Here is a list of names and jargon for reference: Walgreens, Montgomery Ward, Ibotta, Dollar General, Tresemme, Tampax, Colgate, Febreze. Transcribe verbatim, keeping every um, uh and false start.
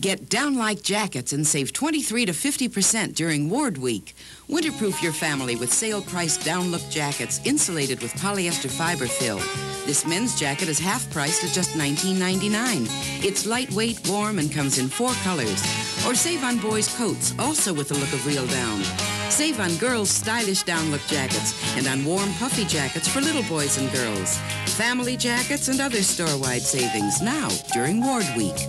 Get down-like jackets and save twenty-three to fifty percent during Ward Week. Winterproof your family with sale-priced down-look jackets insulated with polyester fiber fill. This men's jacket is half-priced at just nineteen ninety-nine. It's lightweight, warm, and comes in four colors. Or save on boys' coats, also with the look of real down. Save on girls' stylish down-look jackets and on warm, puffy jackets for little boys and girls. Family jackets and other store-wide savings now during Ward Week.